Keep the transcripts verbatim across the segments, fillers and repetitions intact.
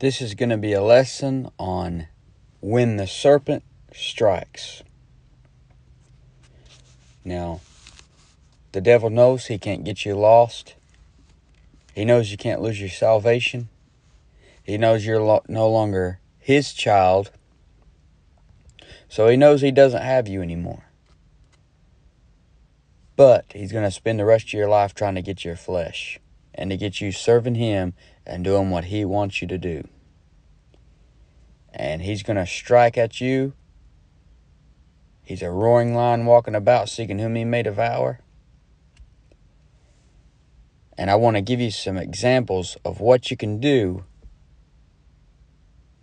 This is going to be a lesson on when the serpent strikes. Now, the devil knows he can't get you lost. He knows you can't lose your salvation. He knows you're lo- no longer his child. So he knows he doesn't have you anymore. But he's going to spend the rest of your life trying to get your flesh and to get you serving him and doing what he wants you to do. And he's going to strike at you. He's a roaring lion walking about seeking whom he may devour. And I want to give you some examples of what you can do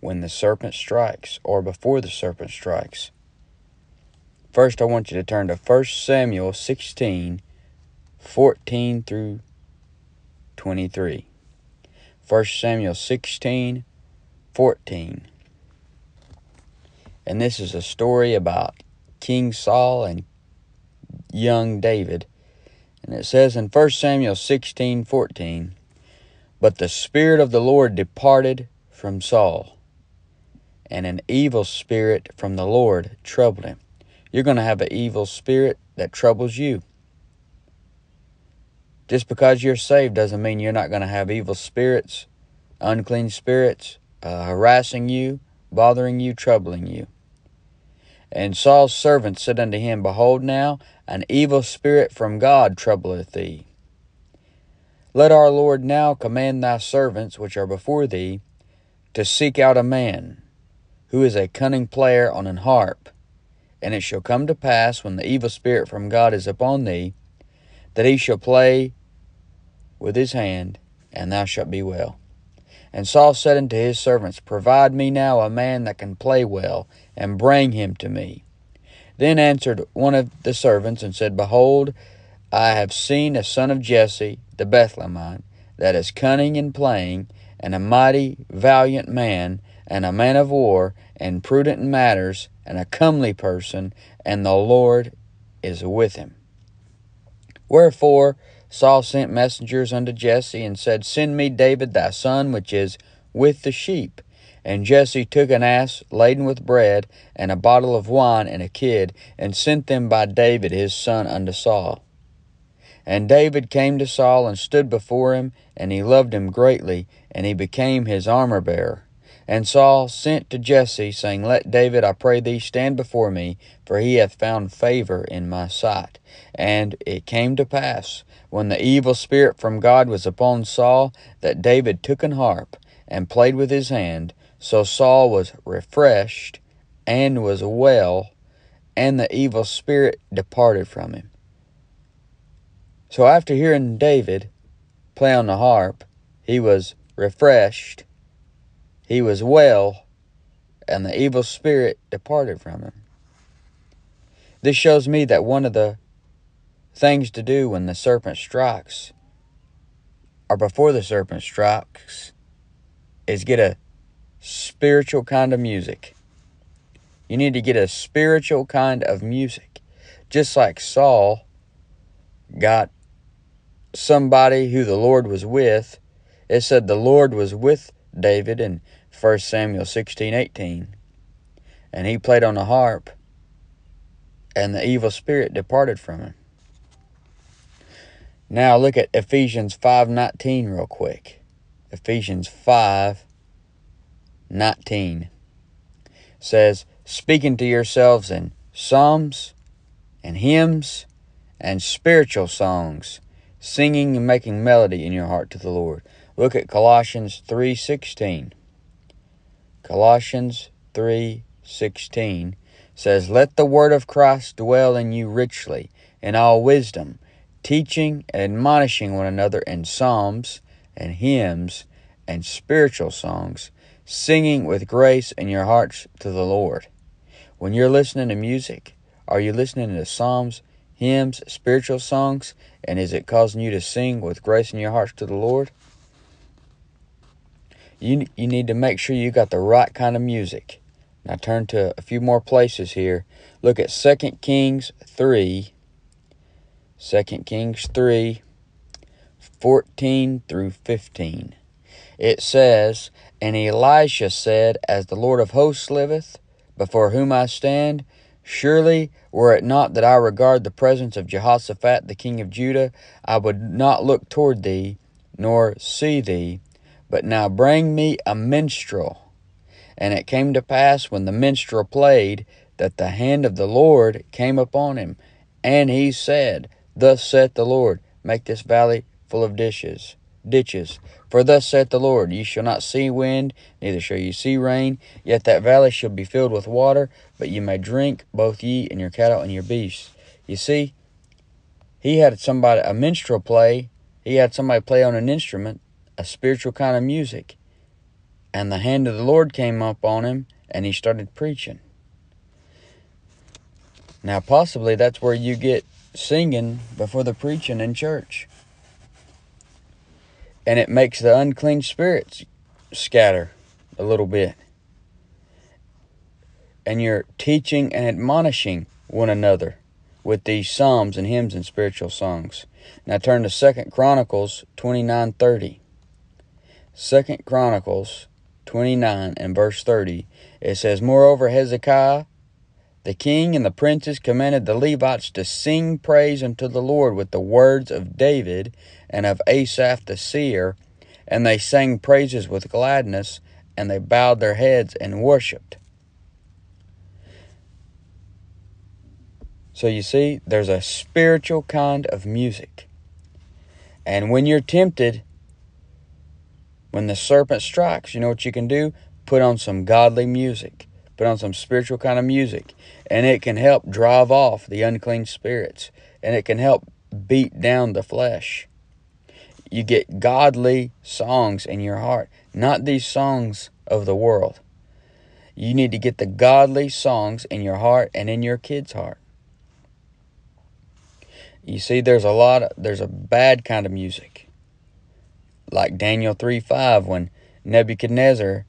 when the serpent strikes, or before the serpent strikes. First, I want you to turn to First Samuel sixteen, fourteen through twenty-three. First Samuel sixteen, fourteen. And this is a story about King Saul and young David. And it says in First Samuel sixteen, fourteen, "But the Spirit of the Lord departed from Saul, and an evil spirit from the Lord troubled him." You're going to have an evil spirit that troubles you. Just because you're saved doesn't mean you're not going to have evil spirits, unclean spirits, uh, harassing you, bothering you, troubling you. "And Saul's servant said unto him, Behold now, an evil spirit from God troubleth thee. Let our Lord now command thy servants, which are before thee, to seek out a man, who is a cunning player on an harp. And it shall come to pass, when the evil spirit from God is upon thee, that he shall play with his hand, and thou shalt be well. And Saul said unto his servants, Provide me now a man that can play well, and bring him to me. Then answered one of the servants, and said, Behold, I have seen a son of Jesse, the Bethlehemite, that is cunning in playing, and a mighty valiant man, and a man of war, and prudent in matters, and a comely person, and the Lord is with him. Wherefore Saul sent messengers unto Jesse, and said, Send me David thy son, which is with the sheep. And Jesse took an ass laden with bread, and a bottle of wine, and a kid, and sent them by David his son unto Saul. And David came to Saul, and stood before him, and he loved him greatly, and he became his armor-bearer. And Saul sent to Jesse, saying, Let David, I pray thee, stand before me, for he hath found favor in my sight. And it came to pass, when the evil spirit from God was upon Saul, that David took an harp, and played with his hand. So Saul was refreshed, and was well, and the evil spirit departed from him." So after hearing David play on the harp, he was refreshed, he was well, and the evil spirit departed from him. This shows me that one of the things to do when the serpent strikes, or before the serpent strikes, is get a spiritual kind of music. You need to get a spiritual kind of music. Just like Saul got somebody who the Lord was with. It said the Lord was with David in First Samuel sixteen, eighteen. And he played on the harp, and the evil spirit departed from him. Now look at Ephesians five nineteen real quick. Ephesians five nineteen says, "Speaking to yourselves in psalms and hymns and spiritual songs, singing and making melody in your heart to the Lord." Look at Colossians three sixteen. Colossians three sixteen says, "Let the word of Christ dwell in you richly, in all wisdom, teaching and admonishing one another in psalms and hymns and spiritual songs, singing with grace in your hearts to the Lord." When you're listening to music, are you listening to psalms, hymns, spiritual songs, and is it causing you to sing with grace in your hearts to the Lord? You, you need to make sure you got the right kind of music. Now turn to a few more places here. Look at Second Kings three. Second Kings three, fourteen through fifteen. It says, And Elisha said, As the Lord of hosts liveth, before whom I stand, surely were it not that I regard the presence of Jehoshaphat the king of Judah, I would not look toward thee, nor see thee, but now bring me a minstrel. And it came to pass, when the minstrel played, that the hand of the Lord came upon him. And he said, Thus saith the Lord, Make this valley full of dishes, ditches. For thus saith the Lord, Ye shall not see wind, neither shall ye see rain. Yet that valley shall be filled with water, but ye may drink, both ye and your cattle and your beasts. You see, he had somebody, a minstrel play. He had somebody play on an instrument, a spiritual kind of music. And the hand of the Lord came up on him, and he started preaching. Now, possibly that's where you get singing before the preaching in church. And it makes the unclean spirits scatter a little bit. And you're teaching and admonishing one another with these psalms and hymns and spiritual songs. Now turn to Second Chronicles twenty-nine thirty. Second Chronicles twenty-nine and verse thirty, it says, Moreover, Hezekiah, the king and the princes commanded the Levites to sing praise unto the Lord with the words of David and of Asaph the seer, and they sang praises with gladness, and they bowed their heads and worshipped. So you see, there's a spiritual kind of music. And when you're tempted, when the serpent strikes, you know what you can do? Put on some godly music. Put on some spiritual kind of music. And it can help drive off the unclean spirits. And it can help beat down the flesh. You get godly songs in your heart. Not these songs of the world. You need to get the godly songs in your heart and in your kid's heart. You see, there's a lot of, there's a bad kind of music. Like Daniel three five, when Nebuchadnezzar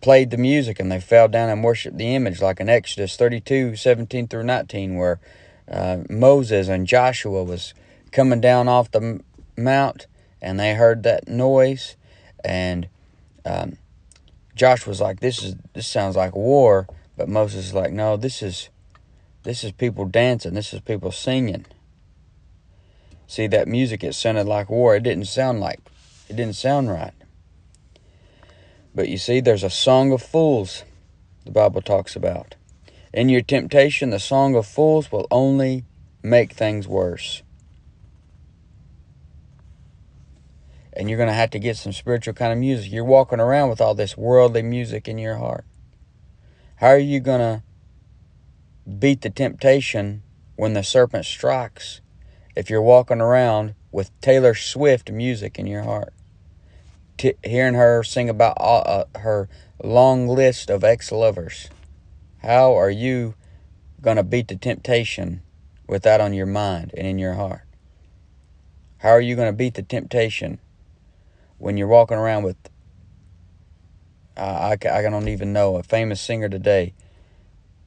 played the music and they fell down and worshipped the image, like in Exodus thirty-two seventeen through nineteen, where uh, Moses and Joshua was coming down off the mount and they heard that noise, and um, Joshua's like, "This is this sounds like war," but Moses is like, "No, this is this is people dancing, this is people singing." See, that music, it sounded like war. It didn't sound like, it didn't sound right. But you see, there's a song of fools the Bible talks about. In your temptation, the song of fools will only make things worse. And you're going to have to get some spiritual kind of music. You're walking around with all this worldly music in your heart. How are you going to beat the temptation when the serpent strikes, if you're walking around with Taylor Swift music in your heart, T hearing her sing about all, uh, her long list of ex-lovers? How are you going to beat the temptation with that on your mind and in your heart? How are you going to beat the temptation when you're walking around with, uh, I, I don't even know, a famous singer today,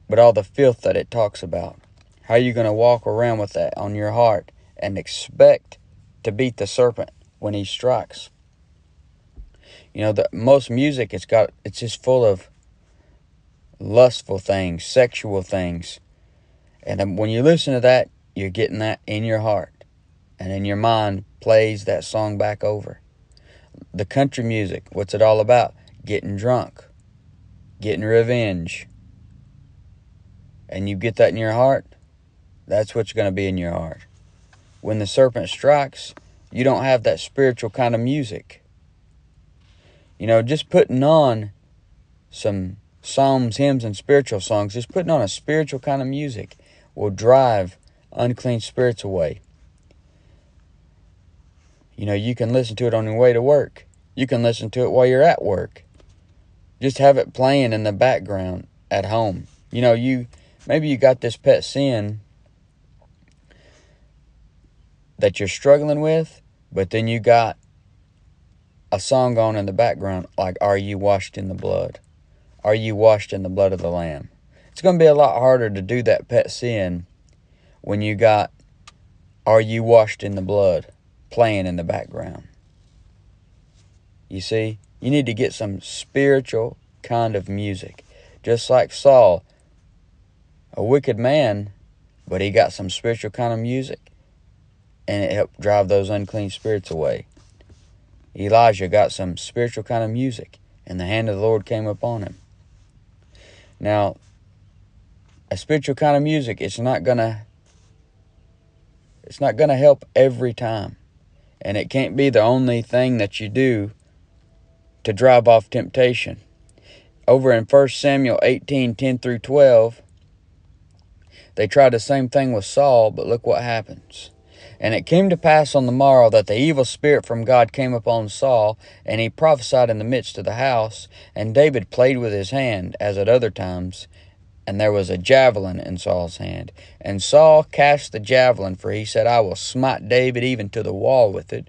but all the filth that it talks about? How are you going to walk around with that on your heart and expect to beat the serpent when he strikes? You know, the most music, it's got it's just full of lustful things, sexual things. And when you listen to that, you're getting that in your heart. And in your mind plays that song back over. The country music, what's it all about? Getting drunk, getting revenge. And you get that in your heart, that's what's going to be in your heart. When the serpent strikes, you don't have that spiritual kind of music. You know, just putting on some psalms, hymns, and spiritual songs, just putting on a spiritual kind of music will drive unclean spirits away. You know, you can listen to it on your way to work. You can listen to it while you're at work. Just have it playing in the background at home. You know, you maybe you got this pet sin that you're struggling with, but then you got a song on in the background like, Are You Washed in the Blood? Are you washed in the blood of the Lamb? It's going to be a lot harder to do that pet sin when you got Are You Washed in the Blood playing in the background. You see, you need to get some spiritual kind of music. Just like Saul, a wicked man, but he got some spiritual kind of music, and it helped drive those unclean spirits away. Elijah got some spiritual kind of music, and the hand of the Lord came upon him. Now, a spiritual kind of music, it's not gonna, it's not gonna help every time. And it can't be the only thing that you do to drive off temptation. Over in First Samuel eighteen, ten through twelve, they tried the same thing with Saul, but look what happens. And it came to pass on the morrow that the evil spirit from God came upon Saul, and he prophesied in the midst of the house, and David played with his hand, as at other times, and there was a javelin in Saul's hand. And Saul cast the javelin, for he said, I will smite David even to the wall with it.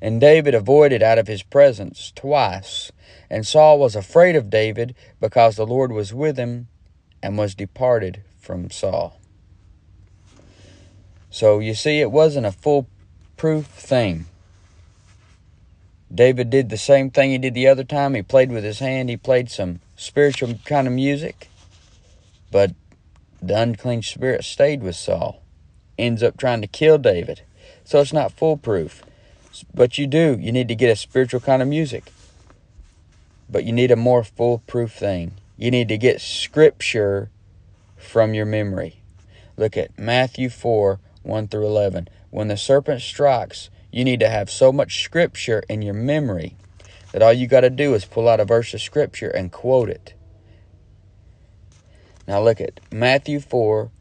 And David avoided out of his presence twice. And Saul was afraid of David, because the Lord was with him, and was departed from Saul. So you see, it wasn't a foolproof thing. David did the same thing he did the other time. He played with his hand. He played some spiritual kind of music. But the unclean spirit stayed with Saul. Ends up trying to kill David. So it's not foolproof. But you do. You need to get a spiritual kind of music. But you need a more foolproof thing. You need to get scripture from your memory. Look at Matthew four, one through eleven. When the serpent strikes, you need to have so much scripture in your memory that all you got to do is pull out a verse of scripture and quote it. Now look at Matthew four,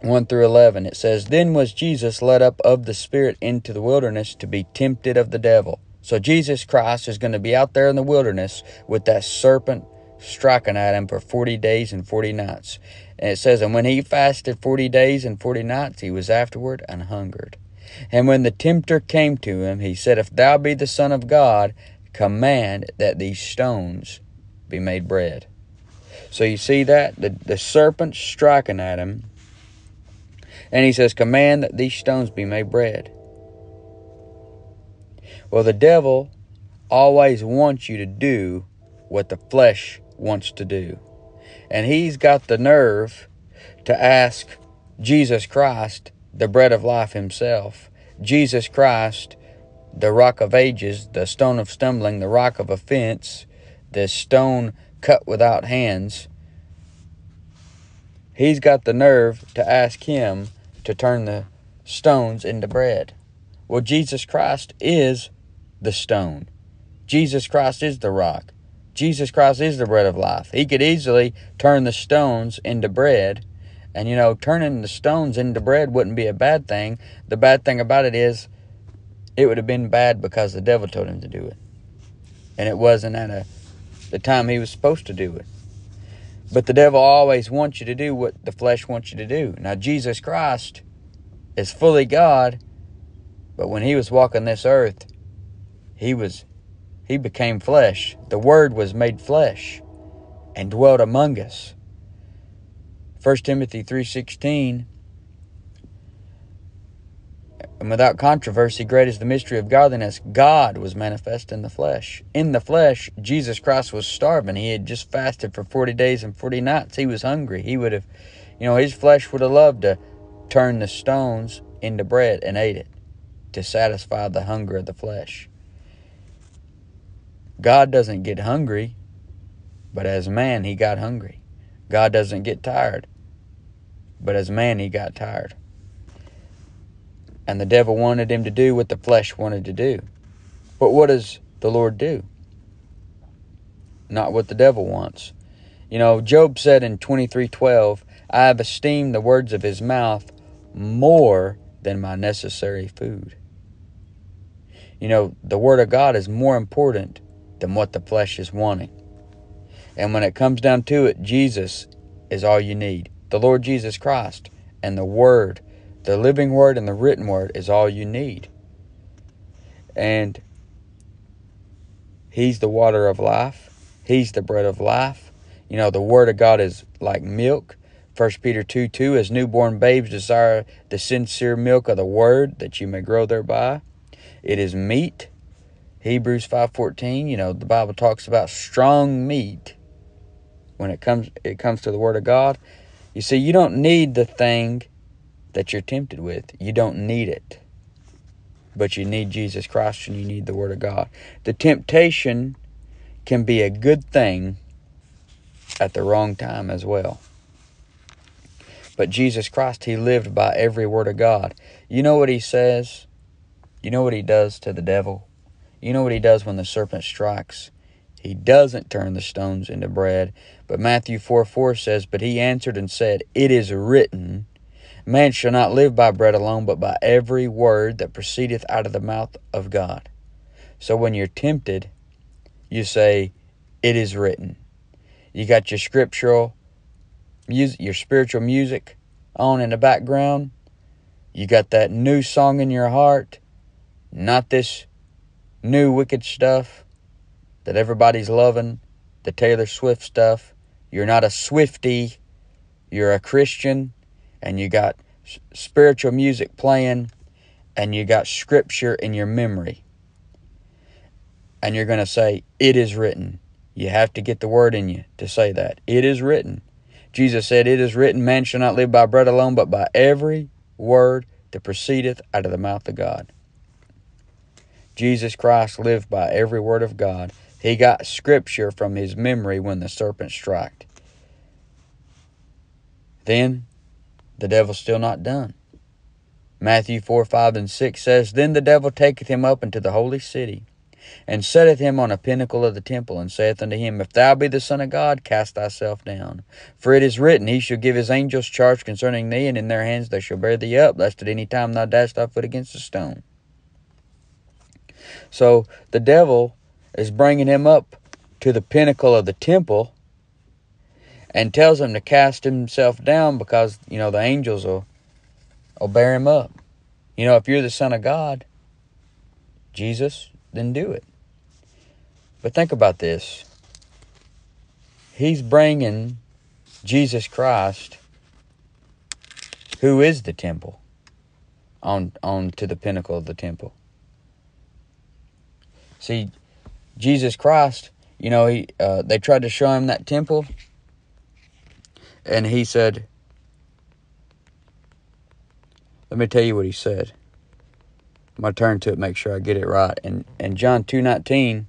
one through eleven. It says, Then was Jesus led up of the Spirit into the wilderness to be tempted of the devil. So Jesus Christ is going to be out there in the wilderness with that serpent striking at him for forty days and forty nights. And it says, And when he fasted forty days and forty nights, he was afterward and hungered. And when the tempter came to him, he said, If thou be the Son of God, command that these stones be made bread. So you see that? The, the serpent striking at him. And he says, Command that these stones be made bread. Well, the devil always wants you to do what the flesh wants to do. And he's got the nerve to ask Jesus Christ, the bread of life himself, Jesus Christ, the rock of ages, the stone of stumbling, the rock of offense, the stone cut without hands. He's got the nerve to ask him to turn the stones into bread. Well, Jesus Christ is the stone. Jesus Christ is the rock. Jesus Christ is the bread of life. He could easily turn the stones into bread. And, you know, turning the stones into bread wouldn't be a bad thing. The bad thing about it is it would have been bad because the devil told him to do it. And it wasn't at a, the time he was supposed to do it. But the devil always wants you to do what the flesh wants you to do. Now, Jesus Christ is fully God. But when he was walking this earth, he was... He became flesh. The Word was made flesh and dwelt among us. First Timothy three sixteen. And without controversy, great is the mystery of godliness. God was manifest in the flesh. In the flesh, Jesus Christ was starving. He had just fasted for forty days and forty nights. He was hungry. He would have, you know, his flesh would have loved to turn the stones into bread and ate it to satisfy the hunger of the flesh. God doesn't get hungry, but as man, he got hungry. God doesn't get tired, but as man, he got tired. And the devil wanted him to do what the flesh wanted to do. But what does the Lord do? Not what the devil wants. You know, Job said in twenty-three twelve, I have esteemed the words of his mouth more than my necessary food. You know, the Word of God is more important than what the flesh is wanting. And when it comes down to it, Jesus is all you need. The Lord Jesus Christ and the Word, the living Word and the written Word is all you need. And He's the water of life. He's the bread of life. You know, the Word of God is like milk. First Peter two two, as newborn babes desire the sincere milk of the Word, that you may grow thereby. It is meat. Hebrews five fourteen, you know, the Bible talks about strong meat when it comes it comes to the Word of God. You see, you don't need the thing that you're tempted with. You don't need it. But you need Jesus Christ and you need the Word of God. The temptation can be a good thing at the wrong time as well. But Jesus Christ, He lived by every Word of God. You know what He says? You know what He does to the devil? You know what He does when the serpent strikes? He doesn't turn the stones into bread. But Matthew four four says, "But He answered and said, It is written, Man shall not live by bread alone, but by every word that proceedeth out of the mouth of God." So when you're tempted, you say, "It is written." You got your scriptural music, your spiritual music on in the background. You got that new song in your heart, not this new wicked stuff that everybody's loving, the Taylor Swift stuff. You're not a Swiftie, you're a Christian. And you got spiritual music playing, and you got scripture in your memory. And you're going to say, "It is written." You have to get the word in you to say that. It is written. Jesus said, "It is written, man shall not live by bread alone, but by every word that proceedeth out of the mouth of God." Jesus Christ lived by every word of God. He got scripture from his memory when the serpent struck. Then the devil's still not done. Matthew four, five, and six says, "Then the devil taketh him up into the holy city, and setteth him on a pinnacle of the temple, and saith unto him, If thou be the Son of God, cast thyself down. For it is written, He shall give his angels charge concerning thee, and in their hands they shall bear thee up, lest at any time thou dash thy foot against a stone." So the devil is bringing him up to the pinnacle of the temple, and tells him to cast himself down because, you know, the angels will, will bear him up. You know, if you're the Son of God, Jesus, then do it. But think about this. He's bringing Jesus Christ, who is the temple, on, on to the pinnacle of the temple. See, Jesus Christ, you know, he uh, they tried to show him that temple. And he said, let me tell you what he said. My turn to it, make sure I get it right. And in John two nineteen,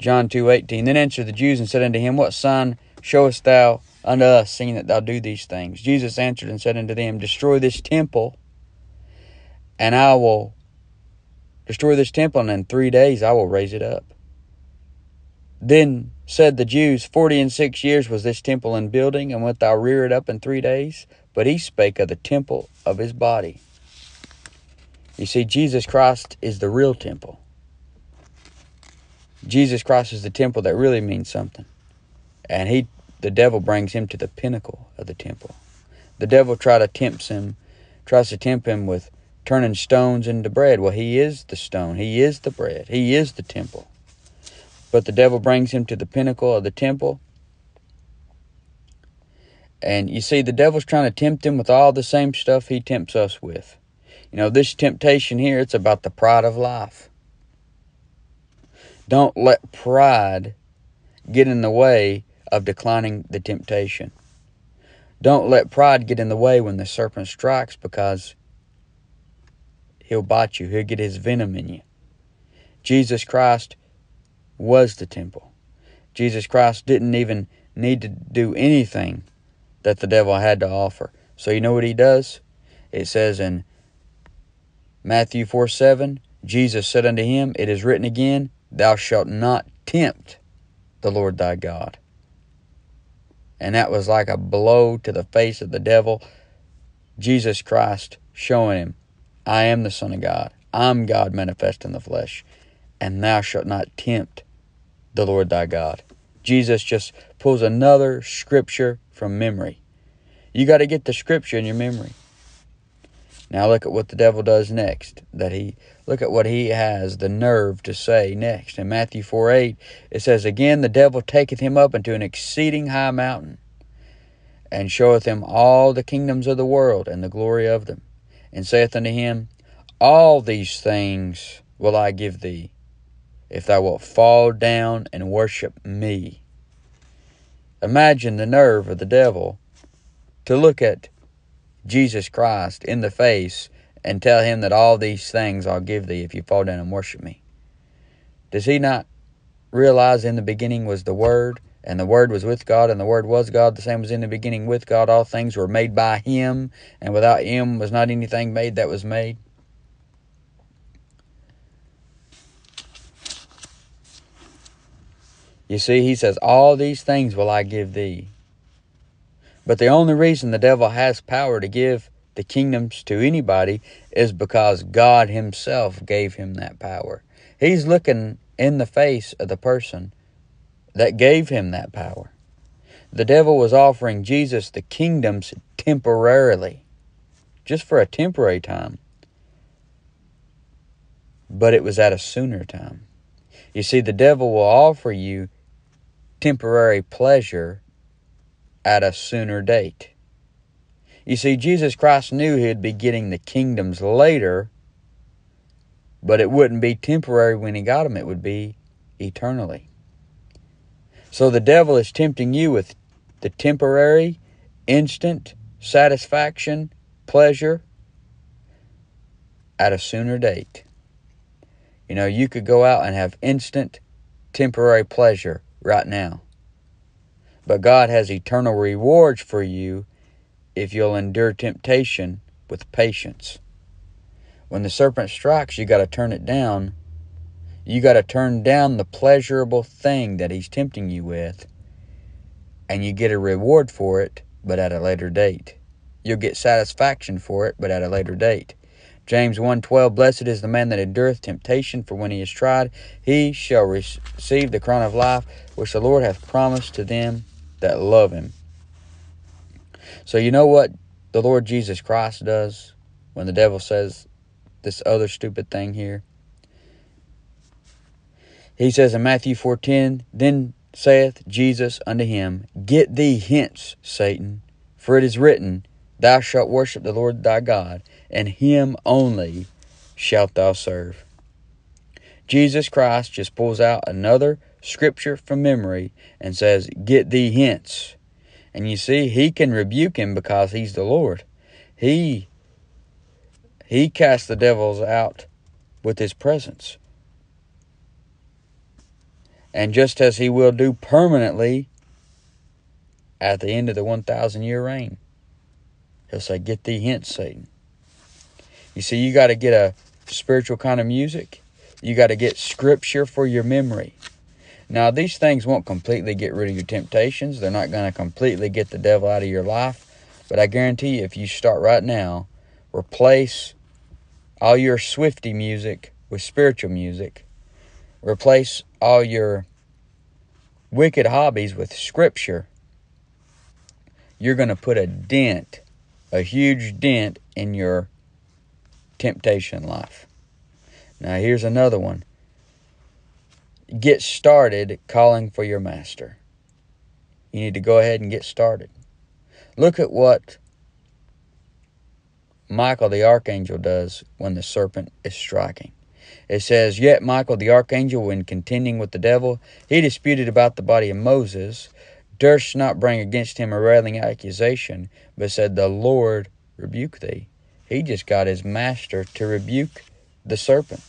John two eighteen, "Then answered the Jews and said unto him, What sign showest thou unto us, seeing that thou do these things? Jesus answered and said unto them, Destroy this temple, and I will destroy this temple, and in three days I will raise it up. Then said the Jews, Forty and six years was this temple in building, and wilt thou rear it up in three days? But he spake of the temple of his body." You see, Jesus Christ is the real temple. Jesus Christ is the temple that really means something. And he, the devil brings him to the pinnacle of the temple. The devil tries to tempt him, tries to tempt him with turning stones into bread. Well, he is the stone. He is the bread. He is the temple. But the devil brings him to the pinnacle of the temple. And you see, the devil's trying to tempt him with all the same stuff he tempts us with. You know, this temptation here, it's about the pride of life. Don't let pride get in the way of declining the temptation. Don't let pride get in the way when the serpent strikes, because he'll bite you. He'll get his venom in you. Jesus Christ was the temple. Jesus Christ didn't even need to do anything that the devil had to offer. So you know what he does? It says in Matthew four seven, "Jesus said unto him, It is written again, Thou shalt not tempt the Lord thy God." And that was like a blow to the face of the devil. Jesus Christ showing him, "I am the Son of God. I'm God manifest in the flesh. And thou shalt not tempt the Lord thy God." Jesus just pulls another scripture from memory. You got to get the scripture in your memory. Now look at what the devil does next. That he look at what he has the nerve to say next. In Matthew four eight, it says, "Again the devil taketh him up into an exceeding high mountain, and showeth him all the kingdoms of the world, and the glory of them, and saith unto him, All these things will I give thee, if thou wilt fall down and worship me. Imagine the nerve of the devil to look at Jesus Christ in the face and tell him that all these things I'll give thee if you fall down and worship me. Does he not realize in the beginning was the Word, and the Word was with God, and the Word was God? The same was in the beginning with God. All things were made by him, and without him was not anything made that was made. You see, he says, all these things will I give thee. But the only reason the devil has power to give the kingdoms to anybody is because God himself gave him that power. He's looking in the face of the person that gave him that power. The devil was offering Jesus the kingdoms temporarily, just for a temporary time. But it was at a sooner time. You see, the devil will offer you temporary pleasure at a sooner date. You see, Jesus Christ knew he'd be getting the kingdoms later, but it wouldn't be temporary when he got them. It would be eternally. So the devil is tempting you with the temporary, instant satisfaction, pleasure at a sooner date. You know, you could go out and have instant, temporary pleasure right now. But God has eternal rewards for you if you'll endure temptation with patience. When the serpent strikes, you got to turn it down. You got to turn down the pleasurable thing that he's tempting you with. And you get a reward for it, but at a later date. You'll get satisfaction for it, but at a later date. James one twelve, blessed is the man that endureth temptation, for when he is tried, he shall receive the crown of life, which the Lord hath promised to them that love him. So you know what the Lord Jesus Christ does when the devil says this other stupid thing here? He says in Matthew four ten, then saith Jesus unto him, get thee hence, Satan, for it is written, thou shalt worship the Lord thy God, and him only shalt thou serve. Jesus Christ just pulls out another scripture from memory and says, get thee hence. And you see, he can rebuke him because he's the Lord. He, he casts the devils out with his presence. And just as he will do permanently at the end of the one thousand year reign. He'll say, get thee hence, Satan. You see, you got to get a spiritual kind of music. You got to get scripture for your memory. Now, these things won't completely get rid of your temptations. They're not going to completely get the devil out of your life. But I guarantee you, if you start right now, replace all your Swifty music with spiritual music. Replace all your wicked hobbies with scripture. You're going to put a dent, a huge dent in your temptation life. Now here's another one. Get started calling for your master. You need to go ahead and get started. Look at what Michael the archangel does when the serpent is striking. It says, yet Michael the archangel, when contending with the devil, he disputed about the body of Moses, durst not bring against him a railing accusation, but said, the Lord rebuke thee. He just got his master to rebuke the serpent.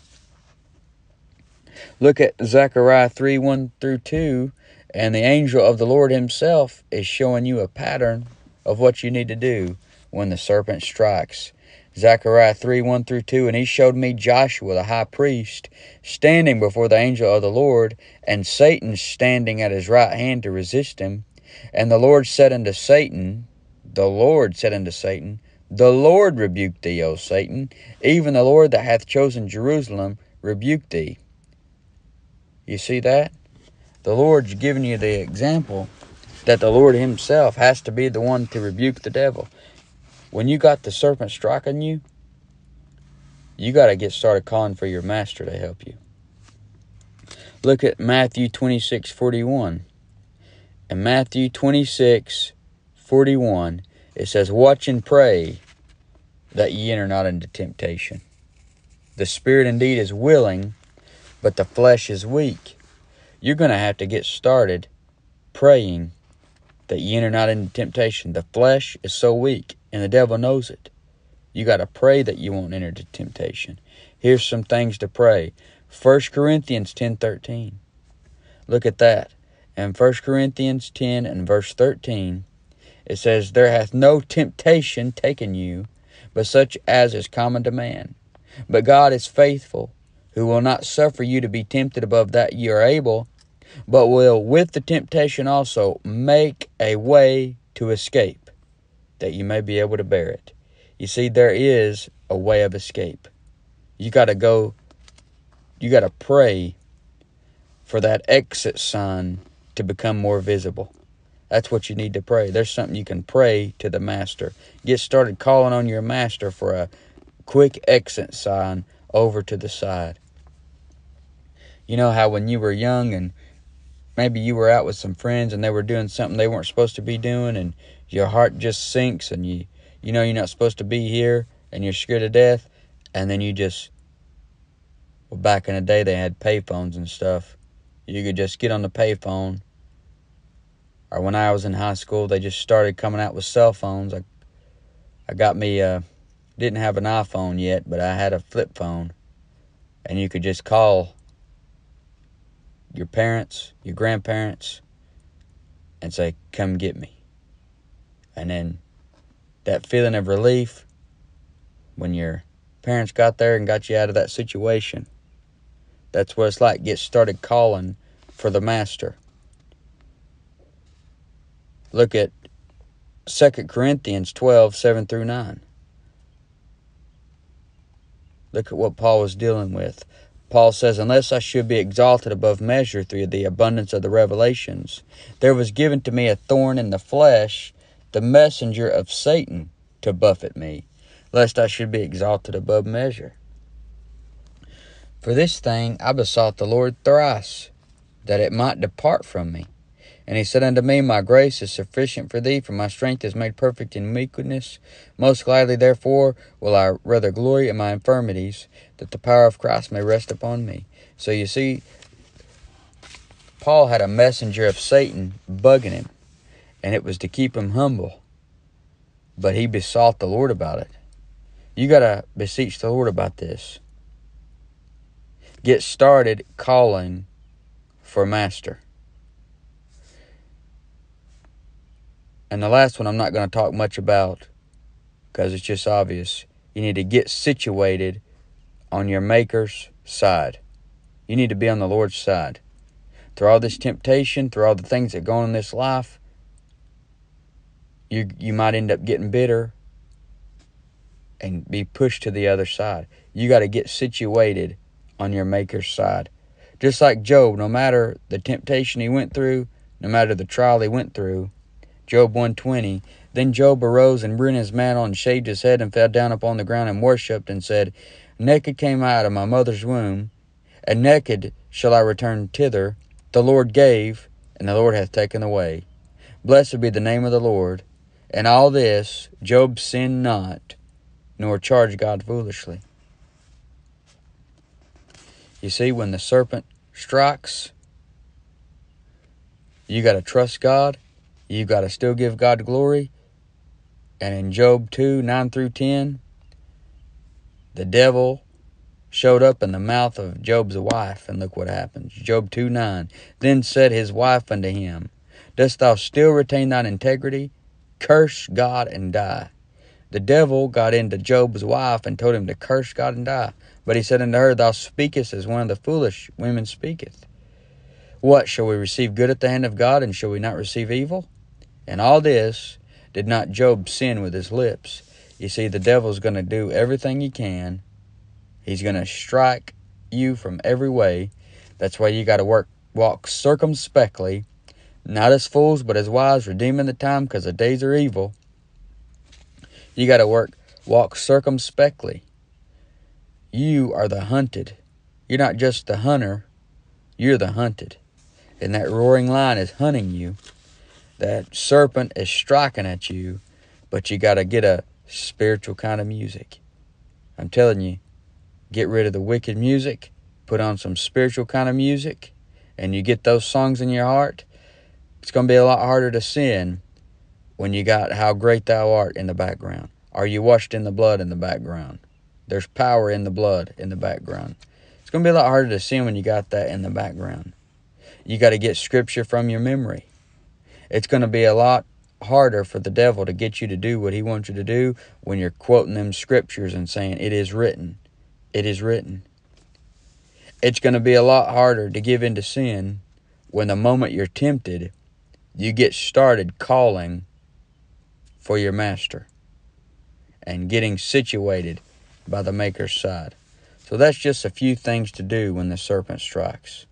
Look at Zechariah three, one through two, and the angel of the Lord himself is showing you a pattern of what you need to do when the serpent strikes. Zechariah three, one through two, and he showed me Joshua the high priest standing before the angel of the Lord, and Satan standing at his right hand to resist him. And the Lord said unto Satan, the Lord said unto Satan, the Lord rebuke thee, O Satan, even the Lord that hath chosen Jerusalem rebuke thee. You see that? The Lord's giving you the example that the Lord himself has to be the one to rebuke the devil. When you got the serpent striking you, you got to get started calling for your master to help you. Look at Matthew twenty-six forty-one. In Matthew twenty-six forty-one, it says, watch and pray that ye enter not into temptation. The spirit indeed is willing, but the flesh is weak. You're going to have to get started praying that you enter not into temptation. The flesh is so weak, and the devil knows it. You got to pray that you won't enter into temptation. Here's some things to pray. First Corinthians ten thirteen. Look at that. In First Corinthians ten and verse thirteen, it says, "There hath no temptation taken you, but such as is common to man. But God is faithful, who will not suffer you to be tempted above that ye are able, but will with the temptation also make a way to escape, that you may be able to bear it." You see, there is a way of escape. You got to go, you got to pray for that exit sign to become more visible. That's what you need to pray. There's something you can pray to the Master. Get started calling on your Master for a quick exit sign over to the side. You know how when you were young and maybe you were out with some friends and they were doing something they weren't supposed to be doing, and your heart just sinks, and you you know you're not supposed to be here and you're scared to death, and then you just, well, back in the day they had payphones and stuff. You could just get on the payphone. Or when I was in high school, they just started coming out with cell phones. I, I got me, uh, didn't have an iPhone yet, but I had a flip phone. And you could just call your parents, your grandparents, and say, "Come get me." And then that feeling of relief when your parents got there and got you out of that situation, that's what it's like. Get started calling for the Master. Look at Second Corinthians twelve, seven through nine. Look at what Paul was dealing with. Paul says, "Unless I should be exalted above measure through the abundance of the revelations, there was given to me a thorn in the flesh, the messenger of Satan, to buffet me, lest I should be exalted above measure. For this thing I besought the Lord thrice, that it might depart from me. And he said unto me, My grace is sufficient for thee, for my strength is made perfect in weakness. Most gladly, therefore, will I rather glory in my infirmities, that the power of Christ may rest upon me." So you see, Paul had a messenger of Satan bugging him, and it was to keep him humble. But he besought the Lord about it. You got to beseech the Lord about this. Get started calling for Master. And the last one I'm not going to talk much about because it's just obvious. You need to get situated on your Maker's side. You need to be on the Lord's side. Through all this temptation, through all the things that go on in this life, you, you might end up getting bitter and be pushed to the other side. You got to get situated on your Maker's side. Just like Job, no matter the temptation he went through, no matter the trial he went through, Job one twenty, "Then Job arose and rent his mantle and shaved his head and fell down upon the ground and worshipped and said, Naked came I out of my mother's womb, and naked shall I return thither. The Lord gave, and the Lord hath taken away. Blessed be the name of the Lord." In all this, Job sinned not, nor charged God foolishly. You see, when the serpent strikes, you got to trust God. You got to still give God glory. And in Job two, nine through ten, the devil showed up in the mouth of Job's wife. And look what happens. Job two, nine. "Then said his wife unto him, Dost thou still retain thine integrity? Curse God and die." The devil got into Job's wife and told him to curse God and die. But he said unto her, "Thou speakest as one of the foolish women speaketh. What, shall we receive good at the hand of God, and shall we not receive evil?" And all this did not Job sin with his lips. You see, the devil's going to do everything he can. He's going to strike you from every way. That's why you got to work, walk circumspectly, not as fools, but as wise, redeeming the time, because the days are evil. You got to work, walk circumspectly. You are the hunted. You're not just the hunter. You're the hunted. And that roaring lion is hunting you. That serpent is striking at you, but you got to get a spiritual kind of music. I'm telling you, get rid of the wicked music, put on some spiritual kind of music, and you get those songs in your heart, it's going to be a lot harder to sin when you got How Great Thou Art in the background. Are You Washed in the Blood in the background? There's power in the blood in the background. It's going to be a lot harder to sin when you got that in the background. You got to get scripture from your memory. It's going to be a lot harder for the devil to get you to do what he wants you to do when you're quoting them scriptures and saying, it is written, it is written. It's going to be a lot harder to give in to sin when the moment you're tempted, you get started calling for your master and getting situated by the maker's side. So that's just a few things to do when the serpent strikes.